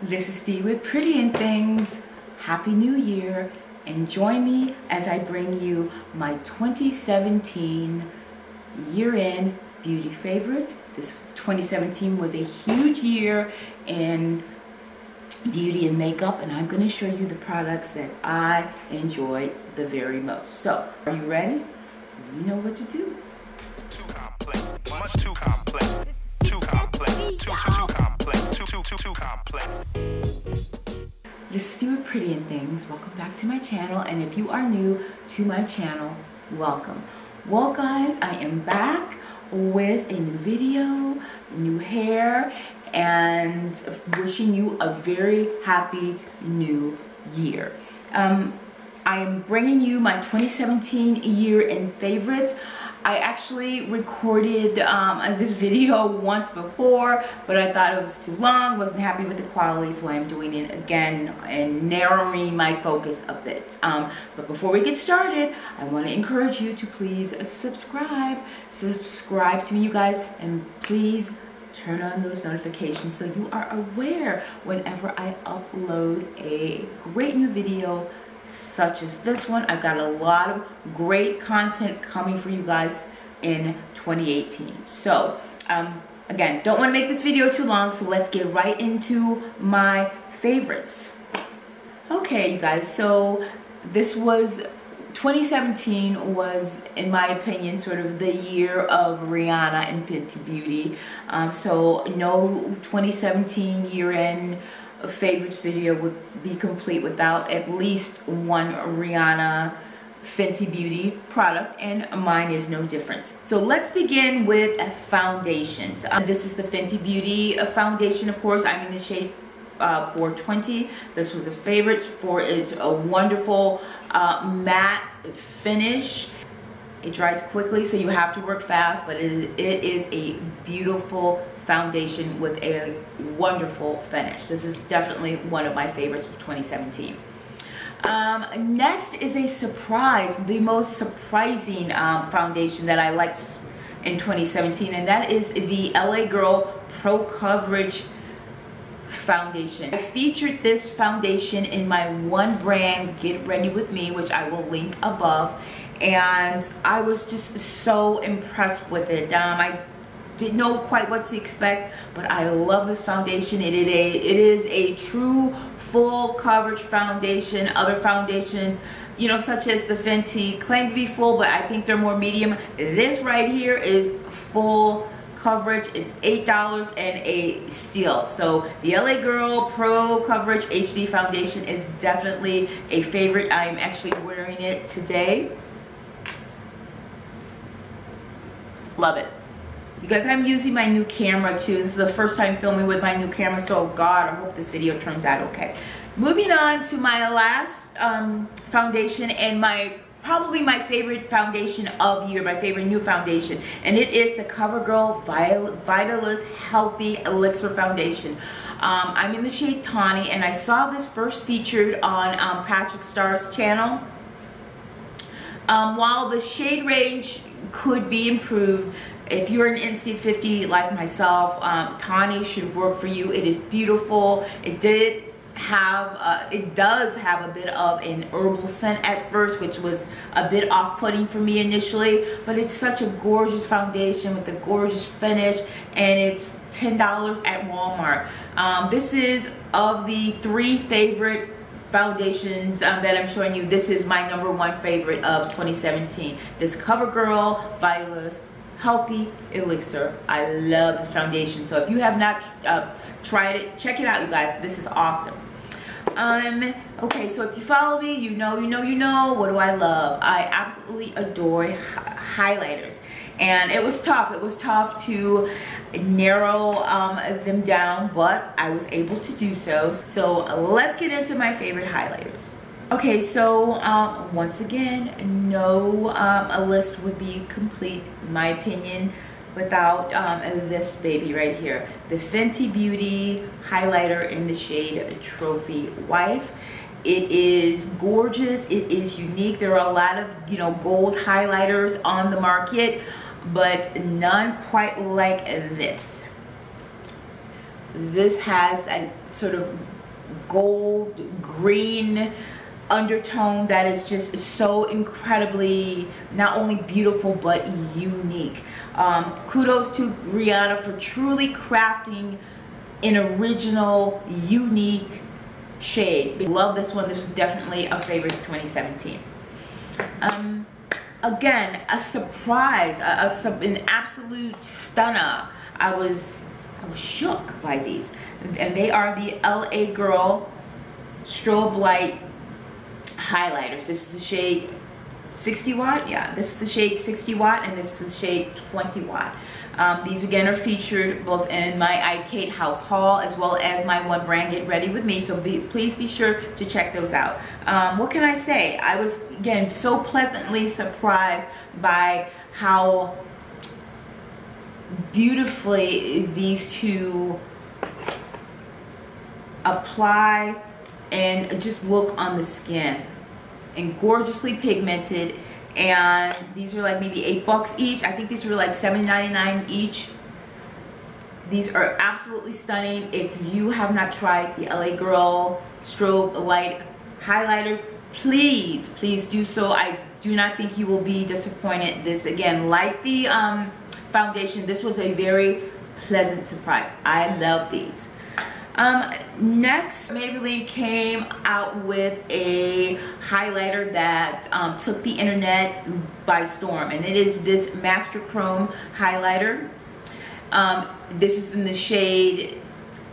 This is Dee with Pretty in Things. Happy New Year, and join me as I bring you my 2017 year-end beauty favorites. This 2017 was a huge year in beauty and makeup, and I'm going to show you the products that I enjoyed the very most. So, are you ready? You know what to do. Too complex, much too complex. Too complex, too complex, too complex. This is Dee with Pretty in Things. Welcome back to my channel, and if you are new to my channel, welcome. Well guys, I am back with a new video, new hair, and wishing you a very happy new year. I am bringing you my 2017 year-end favorites. I actually recorded this video once before, but I thought it was too long, wasn't happy with the quality, so I'm doing it again and narrowing my focus a bit. But before we get started, I want to encourage you to please subscribe to me, you guys, and please turn on those notifications so you are aware whenever I upload a great new video such as this one. I've got a lot of great content coming for you guys in 2018. So again, don't want to make this video too long, so let's get right into my favorites. Okay you guys, so this was 2017 was, in my opinion, sort of the year of Rihanna and Fenty Beauty. So no 2017 year-end favorites video would be complete without at least one Rihanna Fenty Beauty product, and mine is no different. So let's begin with foundations. This is the Fenty Beauty foundation, of course. I'm in the shade 420. This was a favorite for its wonderful matte finish. It dries quickly, so you have to work fast, but it is a beautiful foundation with a wonderful finish. This is definitely one of my favorites of 2017. Next is a surprise, the most surprising foundation that I liked in 2017, and that is the LA Girl Pro Coverage Foundation. I featured this foundation in my One Brand Get Ready With Me, which I will link above, and I was just so impressed with it. I didn't know quite what to expect, but I love this foundation. It is a true full coverage foundation. Other foundations, you know, such as the Fenty, claim to be full, but I think they're more medium. This right here is full coverage. It's $8 and a steal. So the LA Girl Pro Coverage HD Foundation is definitely a favorite. I am actually wearing it today. Love it. Because I'm using my new camera too. This is the first time filming with my new camera, so God, I hope this video turns out okay. Moving on to my last foundation, and probably my favorite foundation of the year, my favorite new foundation, and it is the CoverGirl Vitalist Healthy Elixir Foundation. I'm in the shade Tawny, and I saw this first featured on Patrick Starr's channel. While the shade range could be improved, if you're an NC50 like myself, Tawny should work for you. It is beautiful. It does have a bit of an herbal scent at first, which was a bit off-putting for me initially, but it's such a gorgeous foundation with a gorgeous finish, and it's $10 at Walmart. This is of the three favorite foundations that I'm showing you. This is my #1 favorite of 2017, this CoverGirl Vitalist Healthy Elixir. I love this foundation, so if you have not tried it, check it out, you guys. This is awesome. Okay, so if you follow me, you know what do I love. I absolutely adore highlighters, and it was tough to narrow them down, but I was able to do so. So let's get into my favorite highlighters. Okay, so once again, no a list would be complete, in my opinion, without this baby right here, the Fenty Beauty highlighter in the shade Trophy Wife. It is gorgeous. It is unique. There are a lot of, you know, gold highlighters on the market, but none quite like this. This has a sort of gold green undertone that is just so incredibly not only beautiful but unique. Kudos to Rihanna for truly crafting an original, unique shade. Love this one. This is definitely a favorite of 2017. Again, a surprise, an absolute stunner. I was shook by these, and they are the LA Girl Strobe Light highlighters. This is the shade 60 watt. Yeah, this is the shade 60 watt, and this is the shade 20 watt. These again are featured both in my iKate house haul as well as my One Brand Get Ready With Me. So please be sure to check those out. What can I say? I was again so pleasantly surprised by how beautifully these two apply and just look on the skin, and gorgeously pigmented. And these are like maybe $8 each. I think these were like $7.99 each. These are absolutely stunning. If you have not tried the LA Girl Strobe Light highlighters, please, please do so. I do not think you will be disappointed. This again, like the foundation, this was a very pleasant surprise. I love these. Next, Maybelline came out with a highlighter that took the internet by storm, and it is this Master Chrome highlighter. This is in the shade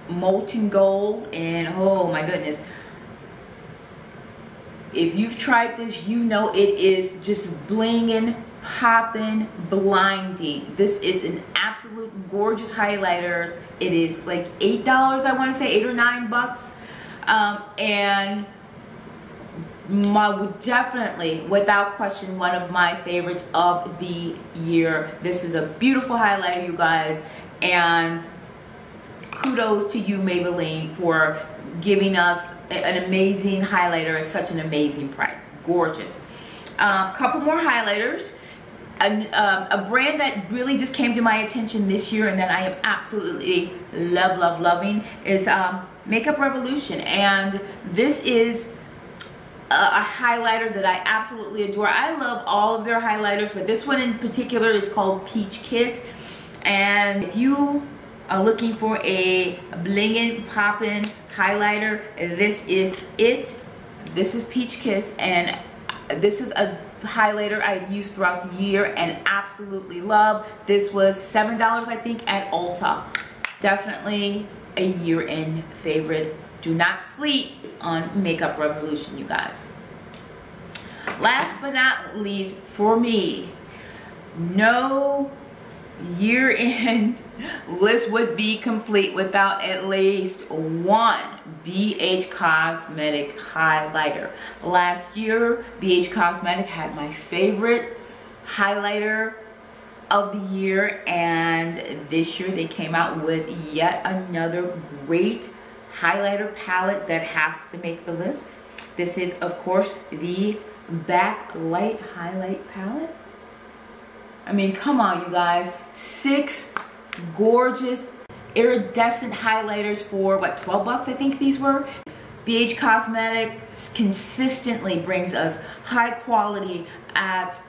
Molten Gold, and oh my goodness, if you've tried this, you know it is just blinging, popping, blinding. This is an absolute gorgeous highlighter. It is like $8, I want to say $8 or $9. And would definitely, without question, one of my favorites of the year. This is a beautiful highlighter, you guys, and kudos to you, Maybelline, for giving us an amazing highlighter at such an amazing price. Gorgeous. Couple more highlighters. A brand that really just came to my attention this year and that I am absolutely loving is Makeup Revolution, and this is a highlighter that I absolutely adore. I love all of their highlighters, but this one in particular is called Peach Kiss. And if you are looking for a blingin', poppin' highlighter, this is it. This is Peach Kiss, and this is a highlighter I've used throughout the year and absolutely love. This was $7, I think, at Ulta. Definitely a year-end favorite. Do not sleep on Makeup Revolution, you guys. Last but not least, for me, no year-end list would be complete without at least one BH Cosmetic highlighter. Last year, BH Cosmetic had my favorite highlighter of the year, and this year they came out with yet another great highlighter palette that has to make the list. This is, of course, the Backlight highlight palette. I mean, come on, you guys. 6 gorgeous iridescent highlighters for what, $12, I think these were. BH Cosmetics consistently brings us high quality at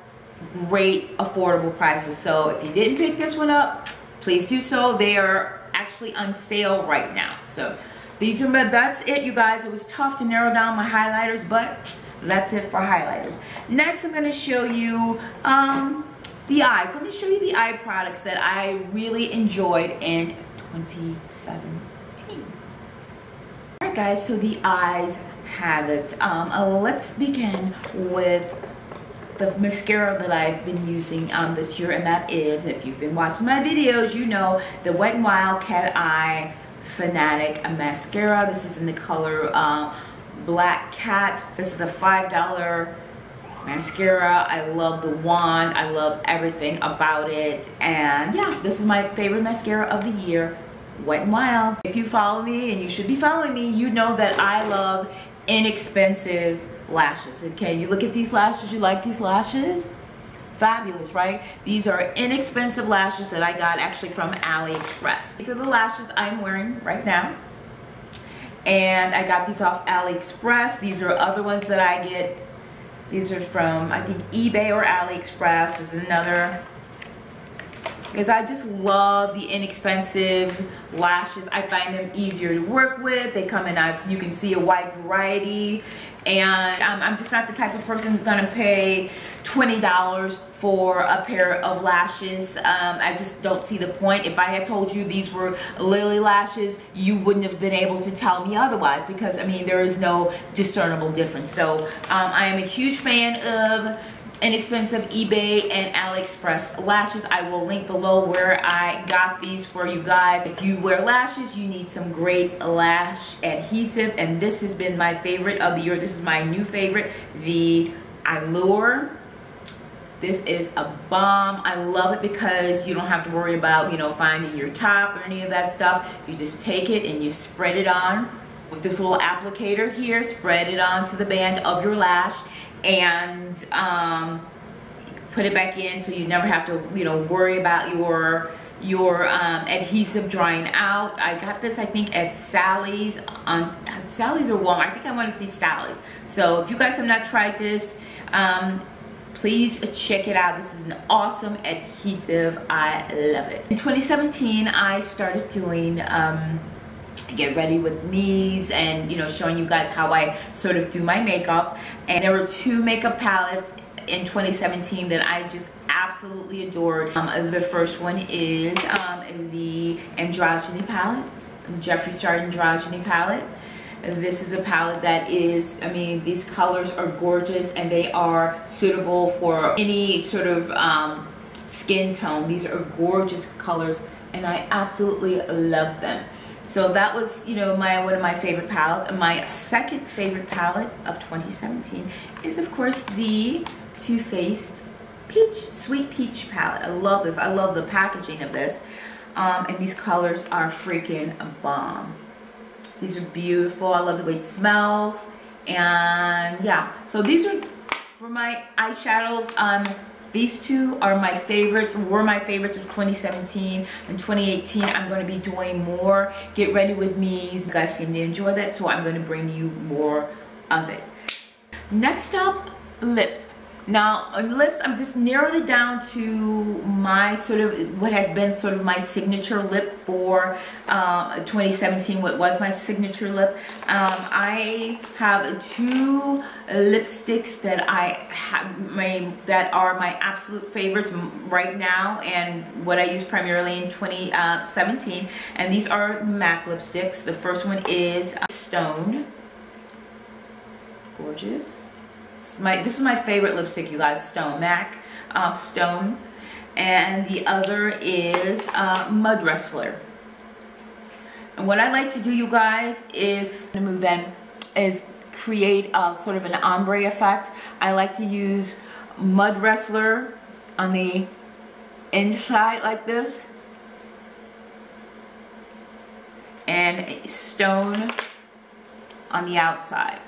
great affordable prices. So if you didn't pick this one up, please do so. They are actually on sale right now. So these are that's it, you guys. It was tough to narrow down my highlighters, but that's it for highlighters. Next, I'm going to show you the eyes. Let me show you the eye products that I really enjoyed in 2017. All right, guys, so the eyes have it. Let's begin with the mascara that I've been using this year, and that is, if you've been watching my videos, you know, the Wet n Wild Cat Eye Fanatic Mascara. This is in the color Black Cat. This is a $5 mascara. I love the wand. I love everything about it. And yeah, this is my favorite mascara of the year, Wet n Wild. If you follow me, and you should be following me, you know that I love inexpensive lashes. Okay, you look at these lashes, you like these lashes? Fabulous, right? These are inexpensive lashes that I got actually from AliExpress. These are the lashes I'm wearing right now. And I got these off AliExpress. These are other ones that I get. These are from, I think, eBay or AliExpress is another. Because I just love the inexpensive lashes. I find them easier to work with. They come in, you can see a wide variety. And I'm just not the type of person who's gonna pay $20 for a pair of lashes. I just don't see the point. If I had told you these were lily lashes, you wouldn't have been able to tell me otherwise, because I mean, there is no discernible difference. So I am a huge fan of inexpensive eBay and AliExpress lashes. I will link below where I got these for you guys. If you wear lashes, you need some great lash adhesive, and this has been my favorite of the year. This is my new favorite, the Allure. This is a bomb. I love it because you don't have to worry about, you know, finding your top or any of that stuff. You just take it and you spread it on with this little applicator here, spread it onto the band of your lash, and put it back in, so you never have to, you know, worry about your adhesive drying out. I got this, I think, at Sally's, at Sally's or Walmart. I think I want to see Sally's. So if you guys have not tried this, please check it out. This is an awesome adhesive. I love it. In 2017, I started doing Get Ready With Me's, and, you know, showing you guys how I sort of do my makeup. And there were two makeup palettes in 2017 that I just absolutely adored. The first one is the Androgyny palette, Jeffree Star Androgyny palette. This is a palette that is, I mean, these colors are gorgeous, and they are suitable for any sort of skin tone. These are gorgeous colors, and I absolutely love them. So that was, you know, one of my favorite palettes. And my second favorite palette of 2017 is, of course, the Too Faced Peach, Sweet Peach palette. I love this. I love the packaging of this. And these colors are freaking a bomb. These are beautiful. I love the way it smells. And yeah, so these are for my eyeshadows. These two are my favorites, were my favorites of 2017. In 2018, I'm going to be doing more Get Ready With Me's. You guys seem to enjoy that, so I'm going to bring you more of it. Next up, lips. Now, on lips, I'm just narrowed it down to my sort of, what has been sort of my signature lip for 2017, what was my signature lip. I have two lipsticks that I have made that are my absolute favorites right now, and what I use primarily in 2017. And these are MAC lipsticks. The first one is Stone. Gorgeous. This is my favorite lipstick, you guys, Stone, MAC, Stone. And the other is Mud Wrestler. And what I like to do, you guys, is create a sort of an ombre effect. I like to use Mud Wrestler on the inside like this, and Stone on the outside.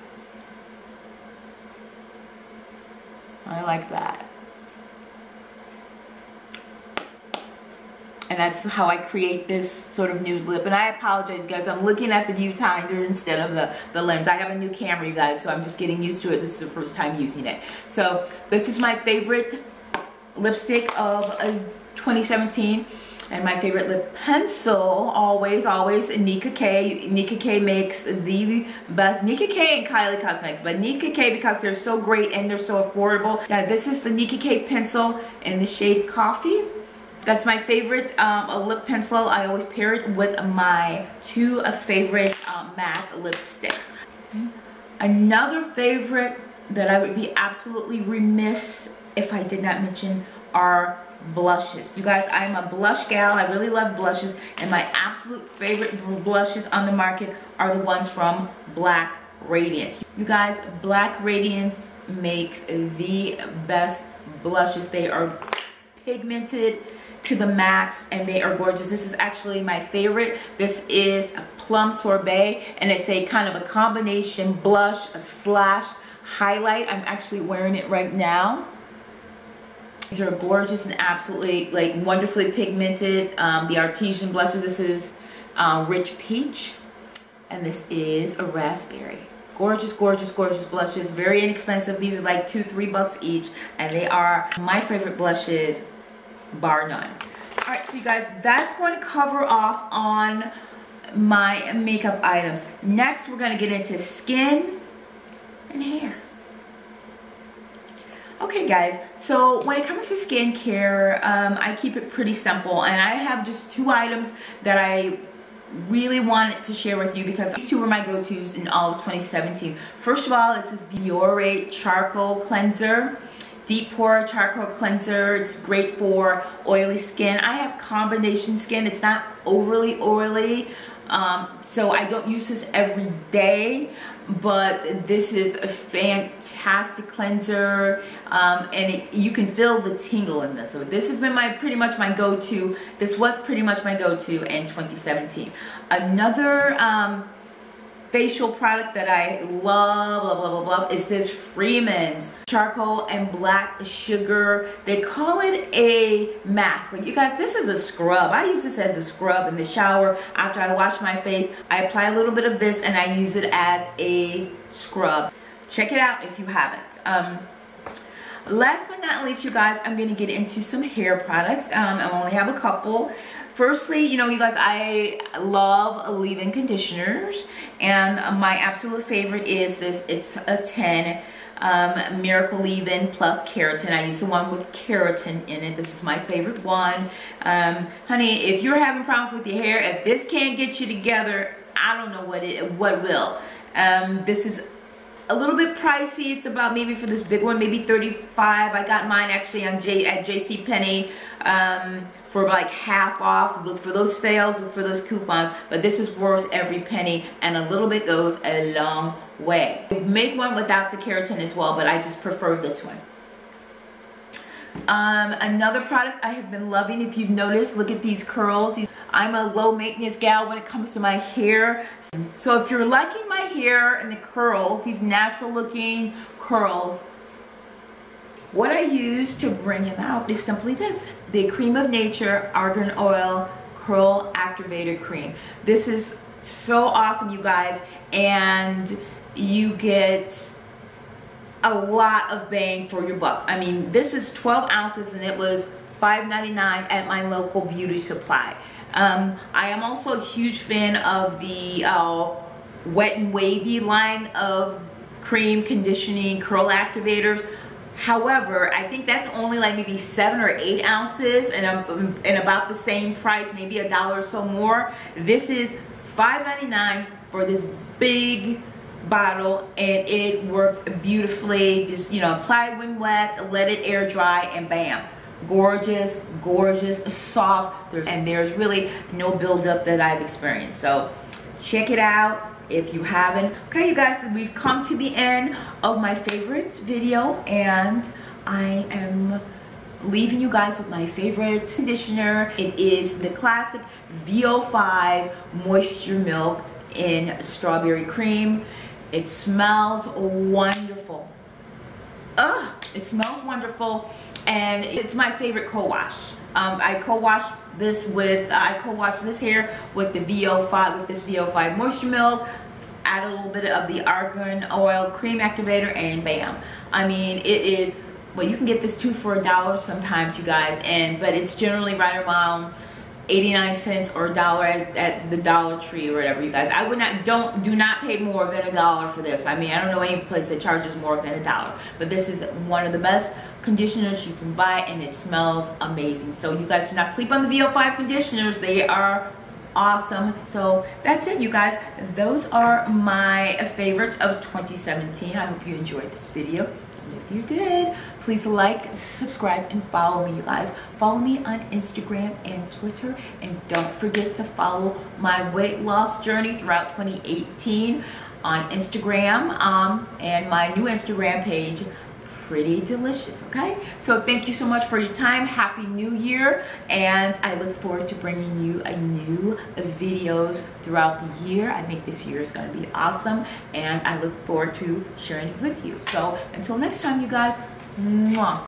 I like that. And that's how I create this sort of nude lip. And I apologize, guys. I'm looking at the viewfinder instead of the lens. I have a new camera, you guys, so I'm just getting used to it. This is the first time using it. So this is my favorite lipstick of 2017. And my favorite lip pencil, always, Nika K. Nika K makes the best. Nika K and Kylie Cosmetics, but Nika K, because they're so great and they're so affordable. Now, this is the Nika K pencil in the shade Coffee. That's my favorite lip pencil. I always pair it with my two favorite MAC lipsticks. Another favorite that I would be absolutely remiss if I did not mention are blushes. You guys, I'm a blush gal. I really love blushes, and my absolute favorite blushes on the market are the ones from Black Radiance. You guys, Black Radiance makes the best blushes. They are pigmented to the max, and they are gorgeous. This is actually my favorite. This is a Plum Sorbet, and it's a kind of a combination blush slash highlight. I'm actually wearing it right now. These are gorgeous and absolutely like wonderfully pigmented. The artesian blushes, this is rich peach, and this is a raspberry. Gorgeous, gorgeous, gorgeous blushes, very inexpensive. These are like $2-3 each, and they are my favorite blushes, bar none. All right, so you guys, that's going to cover off on my makeup items. Next, we're going to get into skin and hair. Okay guys, so when it comes to skincare, I keep it pretty simple, and I have just two items that I really wanted to share with you because these two were my go-tos in all of 2017. First of all, it's this Biore charcoal cleanser, deep pore charcoal cleanser. It's great for oily skin. I have combination skin. It's not overly oily, so I don't use this every day, but this is a fantastic cleanser, and you can feel the tingle in this. So this has been pretty much my go-to. This was pretty much my go-to in 2017. Another facial product that I love is this Freeman's charcoal and black sugar. They call it a mask, but you guys, this is a scrub. I use this as a scrub in the shower after I wash my face. I apply a little bit of this and I use it as a scrub. Check it out if you haven't. Last but not least, you guys, I'm going to get into some hair products. I only have a couple. Firstly, you know, you guys, I love leave-in conditioners, and my absolute favorite is this. It's a 10 Miracle Leave-In Plus Keratin. I use the one with keratin in it. This is my favorite one. Honey, if you're having problems with your hair, if this can't get you together, I don't know what will. This is a little bit pricey. It's about, maybe for this big one, maybe $35. I got mine actually on at JCPenney for like half off. Look for those sales, look for those coupons, but this is worth every penny, and a little bit goes a long way. Make one without the keratin as well, but I just prefer this one. Another product I have been loving, if you've noticed, look at these curls. I'm a low maintenance gal when it comes to my hair. So if you're liking my hair and the curls, these natural looking curls, what I use to bring them out is simply this, the Cream of Nature Argan Oil Curl Activator Cream. This is so awesome, you guys, and you get a lot of bang for your buck. I mean, this is 12 ounces and it was $5.99 at my local beauty supply. I am also a huge fan of the Wet n Wavy line of cream, conditioning, curl activators. However, I think that's only like maybe 7 or 8 ounces and about the same price, maybe $1 or so more. This is $5.99 for this big bottle, and it works beautifully. Just, you know, apply it when wet, let it air dry, and bam. Gorgeous, gorgeous, soft, and there's really no buildup that I've experienced. So check it out if you haven't. Okay, you guys, we've come to the end of my favorites video, and I am leaving you guys with my favorite conditioner. It is the classic VO5 Moisture Milk in Strawberry Cream. It smells wonderful. Ugh, it smells wonderful. And it's my favorite co-wash. I co-wash this with hair with the VO5 with this VO5 Moisture Milk. Add a little bit of the Argan Oil Cream Activator, and bam. I mean, it is. Well, you can get this two for $1 sometimes, you guys, but it's generally right around 89 cents or $1 at the Dollar Tree or whatever, you guys. I would not, do not pay more than $1 for this. I mean, I don't know any place that charges more than $1, but this is one of the best conditioners you can buy, and it smells amazing. So you guys, do not sleep on the VO5 conditioners. They are awesome. So that's it, you guys. Those are my favorites of 2017. I hope you enjoyed this video. If you did, please like, subscribe, and follow me, you guys. Follow me on Instagram and Twitter, and don't forget to follow my weight loss journey throughout 2018 on Instagram, and my new Instagram page, Pretty Delicious. Okay, so thank you so much for your time. Happy New Year, and I look forward to bringing you new videos throughout the year. I think this year is going to be awesome, and I look forward to sharing it with you. So until next time, you guys, mwah.